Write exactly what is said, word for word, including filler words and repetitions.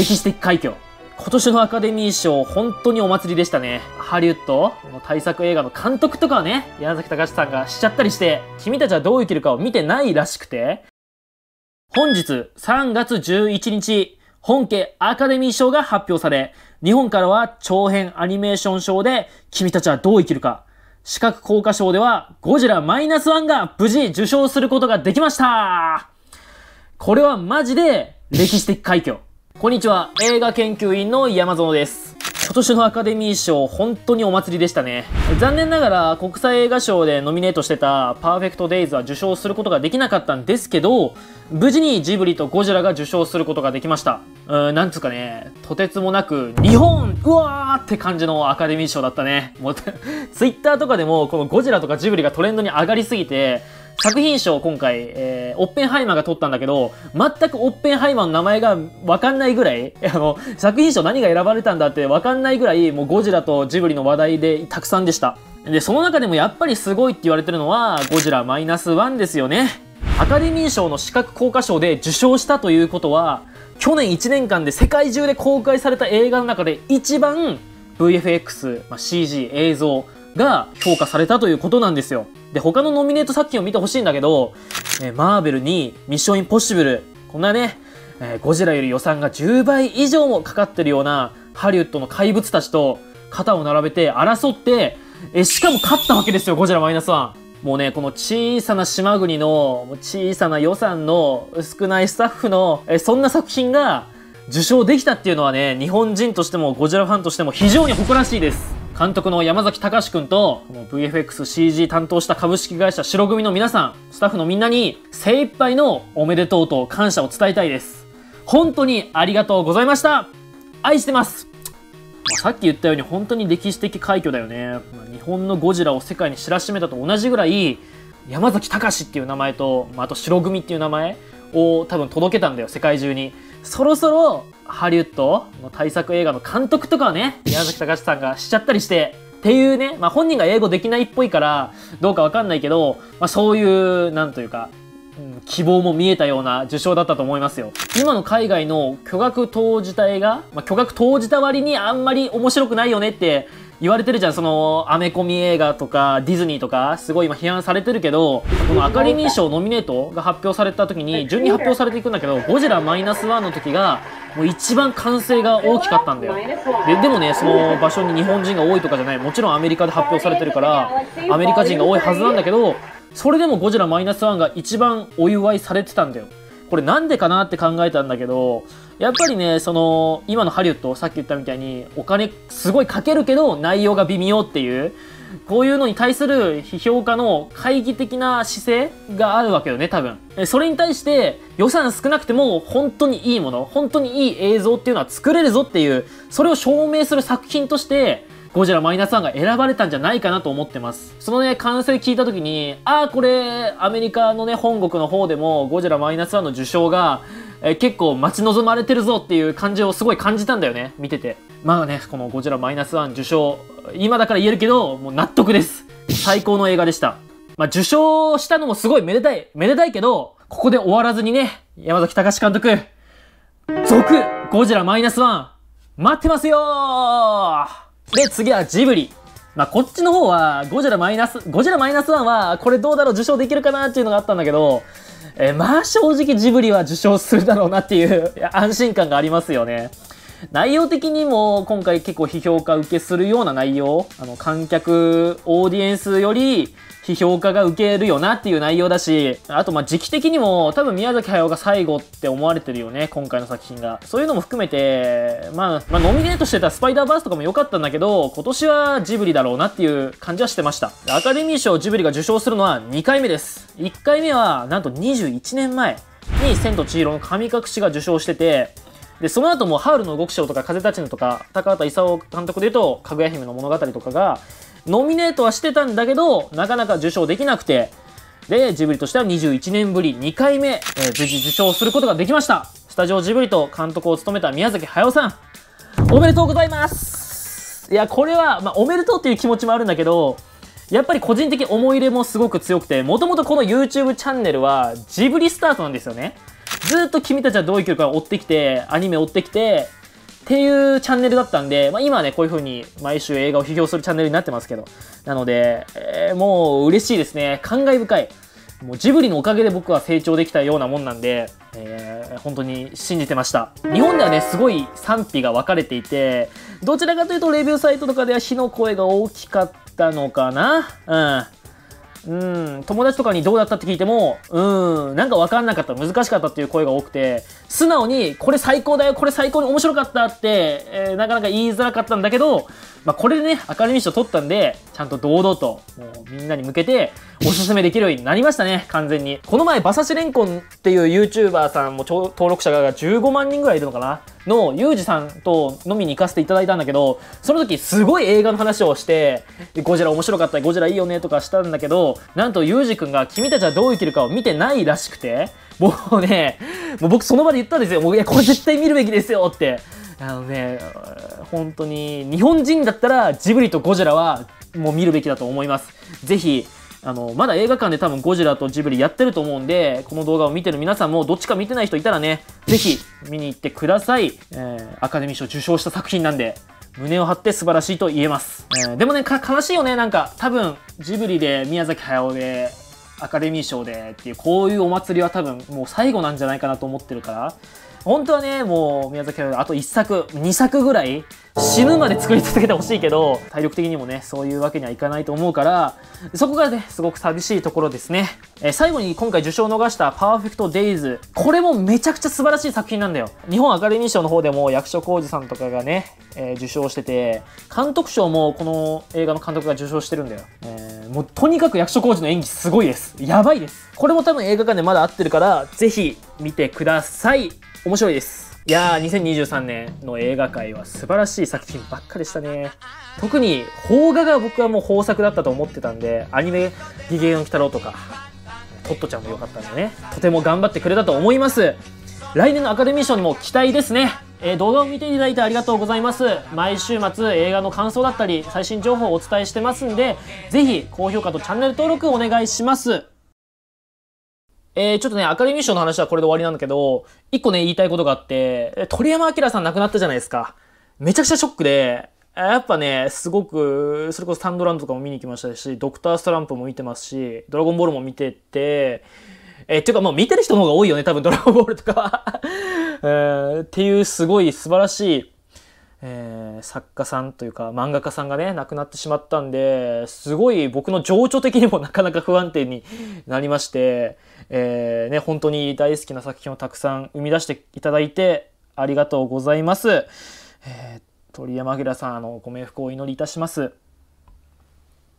歴史的快挙。今年のアカデミー賞、本当にお祭りでしたね。ハリウッドの大作映画の監督とかはね、宮崎貴史さんがしちゃったりして、君たちはどう生きるかを見てないらしくて、本日さんがつじゅういちにち、本家アカデミー賞が発表され、日本からは長編アニメーション賞で、君たちはどう生きるか、視覚効果賞ではゴジラマイナスワンが無事受賞することができました。これはマジで歴史的快挙。こんにちは、映画研究員の山園です。今年のアカデミー賞、本当にお祭りでしたね。残念ながら国際映画賞でノミネートしてたパーフェクトデイズは受賞することができなかったんですけど、無事にジブリとゴジラが受賞することができました。うーん、なんつうかね、とてつもなく、日本うわーって感じのアカデミー賞だったね。もう、ツイッターとかでもこのゴジラとかジブリがトレンドに上がりすぎて、作品賞今回、えー、オッペンハイマーが取ったんだけど、全くオッペンハイマーの名前がわかんないぐらい、あの、作品賞何が選ばれたんだってわかんないぐらい、もうゴジラとジブリの話題でたくさんでした。で、その中でもやっぱりすごいって言われてるのは、ゴジラマイナスワンですよね。アカデミー賞の視覚効果賞で受賞したということは、去年いちねんかんで世界中で公開された映画の中で一番 ブイエフエックス、まあ、シージー、映像、が評価されたということなんですよ。で、他のノミネート作品を見てほしいんだけど、えー、マーベルにミッションインポッシブル、こんなね、えー、ゴジラより予算がじゅうばいいじょうもかかってるようなハリウッドの怪物たちと肩を並べて争って、えー、しかも勝ったわけですよ、ゴジラマイナスワン。もうね、この小さな島国の小さな予算の少ないスタッフの、えー、そんな作品が受賞できたっていうのはね、日本人としてもゴジラファンとしても非常に誇らしいです。監督の山崎貴史くんと、ブイエフエックスシージー 担当した株式会社白組の皆さん、スタッフのみんなに精一杯のおめでとうと感謝を伝えたいです。本当にありがとうございました。愛してます。さっき言ったように本当に歴史的快挙だよね。日本のゴジラを世界に知らしめたと同じぐらい、山崎貴史っていう名前と、あと白組っていう名前を多分届けたんだよ、世界中に。そろそろハリウッドの大作映画の監督とかはね、宮崎貴史さんがしちゃったりして、っていうね、まあ本人が英語できないっぽいからどうかわかんないけど、まあそういう、なんというか、うん、希望も見えたような受賞だったと思いますよ。今の海外の巨額投じた映画、まあ、巨額投じた割にあんまり面白くないよねって言われてるじゃん、そのアメコミ映画とかディズニーとか、すごい今批判されてるけど、このアカデミー賞ノミネートが発表された時に順に発表されていくんだけど、ゴジラマイナスワンの時がもう一番歓声が大きかったんだよ。で、でもね、その場所に日本人が多いとかじゃない、もちろんアメリカで発表されてるからアメリカ人が多いはずなんだけど、それでもゴジラマイナスワンが一番お祝いされてたんだよ。これなんでかなって考えたんだけど、やっぱりね、その、今のハリウッド、さっき言ったみたいに、お金すごいかけるけど内容が微妙っていう、こういうのに対する批評家の懐疑的な姿勢があるわけよね、多分。それに対して予算少なくても本当にいいもの、本当にいい映像っていうのは作れるぞっていう、それを証明する作品として、ゴジラマイナスワンが選ばれたんじゃないかなと思ってます。そのね、完成聞いた時に、ああ、これ、アメリカのね、本国の方でも、ゴジラマイナスワンの受賞が、え結構待ち望まれてるぞっていう感じをすごい感じたんだよね、見てて。まあね、このゴジラマイナスワン受賞、今だから言えるけど、もう納得です。最高の映画でした。まあ、受賞したのもすごいめでたい、めでたいけど、ここで終わらずにね、山崎貴史監督、続、ゴジラマイナスワン、待ってますよー。で、次はジブリ。まあ、こっちの方は、ゴジラマイナス、ゴジラマイナスワンは、これどうだろう、受賞できるかなっていうのがあったんだけど、えー、まあ、正直ジブリは受賞するだろうなっていう安心感がありますよね。内容的にも、今回結構批評家受けするような内容、あの、観客、オーディエンスより、批評家が受けるよなっていう内容だし、あとまあ時期的にも多分宮崎駿が最後って思われてるよね、今回の作品が。そういうのも含めて、まあ、まあノミネートしてたスパイダーバースとかも良かったんだけど、今年はジブリだろうなっていう感じはしてました。アカデミー賞ジブリが受賞するのはにかいめです。いっかいめはなんとにじゅういちねんまえに千と千尋の神隠しが受賞してて、で、その後もハウルの動く城とか風立ちぬとか、高畑勲監督でいうと、かぐや姫の物語とかが、ノミネートはしてたんだけど、なかなか受賞できなくて。で、ジブリとしてはにじゅういちねんぶりにかいめ、えー、無事受賞することができました。スタジオジブリと監督を務めた宮崎駿さん、おめでとうございます。いや、これは、まあ、おめでとうっていう気持ちもあるんだけど、やっぱり個人的思い入れもすごく強くて、もともとこの YouTube チャンネルはジブリスタートなんですよね。ずっと君たちはどう生きるか追ってきて、アニメ追ってきて、っていうチャンネルだったんで、まあ、今はね、こういう風に毎週映画を批評するチャンネルになってますけど、なので、えー、もう嬉しいですね。感慨深い。もうジブリのおかげで僕は成長できたようなもんなんで、えー、本当に信じてました。日本ではね、すごい賛否が分かれていて、どちらかというとレビューサイトとかでは火の声が大きかったのかな。うん。うん、友達とかにどうだったって聞いても、うん、なんか分かんなかった、難しかったっていう声が多くて、素直にこれ最高だよ、これ最高に面白かったって、えー、なかなか言いづらかったんだけど、まあ、これでね、アカデミー賞取ったんで、ちゃんと堂々と、もうみんなに向けて、おすすめできるようになりましたね、完全に。この前、馬刺しレンコンっていう ユーチューバー さんも、登録者がじゅうごまんにんぐらいいるのかなの、ユージさんと飲みに行かせていただいたんだけど、その時、すごい映画の話をして、ゴジラ面白かった、ゴジラいいよね、とかしたんだけど、なんとユージくんが君たちはどう生きるかを見てないらしくて、もうね、もう僕その場で言ったんですよ。もういや、これ絶対見るべきですよって。あのね、本当に日本人だったらジブリとゴジラはもう見るべきだと思います。ぜひ、あの、まだ映画館で多分ゴジラとジブリやってると思うんで、この動画を見てる皆さんもどっちか見てない人いたらね、ぜひ見に行ってください。えー、アカデミー賞受賞した作品なんで、胸を張って素晴らしいと言えます。えー、でもね、か、悲しいよね。なんか多分ジブリで宮崎駿で、アカデミー賞でっていう、こういうお祭りは多分もう最後なんじゃないかなと思ってるから、本当はね、もう宮崎駿あといっさく、にさくぐらい死ぬまで作り続けてほしいけど、体力的にもね、そういうわけにはいかないと思うから、そこがね、すごく寂しいところですね。えー、最後に今回受賞を逃したパーフェクトデイズ。これもめちゃくちゃ素晴らしい作品なんだよ。日本アカデミー賞の方でも役所広司さんとかがね、えー、受賞してて、監督賞もこの映画の監督が受賞してるんだよ。えー、もうとにかく役所広司の演技すごいです。やばいです。これも多分映画館でまだ合ってるから、ぜひ見てください。面白いです。いやー、にせんにじゅうさんねんの映画界は素晴らしい作品ばっかでしたね。特に、邦画が僕はもう豊作だったと思ってたんで、アニメ、ゲゲゲの鬼太郎とか、トットちゃんも良かったんでね、とても頑張ってくれたと思います。来年のアカデミー賞にも期待ですね。えー、動画を見ていただいてありがとうございます。毎週末、映画の感想だったり、最新情報をお伝えしてますんで、ぜひ、高評価とチャンネル登録お願いします。えー、ちょっとね、アカデミー賞の話はこれで終わりなんだけど、一個ね、言いたいことがあって、鳥山明さん亡くなったじゃないですか。めちゃくちゃショックで、やっぱね、すごく、それこそサンドランドとかも見に行きましたし、ドクターストランプも見てますし、ドラゴンボールも見てて、えー、っていうかもう見てる人の方が多いよね、多分ドラゴンボールとかは、えー。っていうすごい素晴らしい、えー、作家さんというか漫画家さんがね、亡くなってしまったんで、すごい僕の情緒的にもなかなか不安定になりまして、えー、ね、本当に大好きな作品をたくさん生み出していただいてありがとうございます。えー、鳥山明さん、あの、ご冥福をお祈りいたします。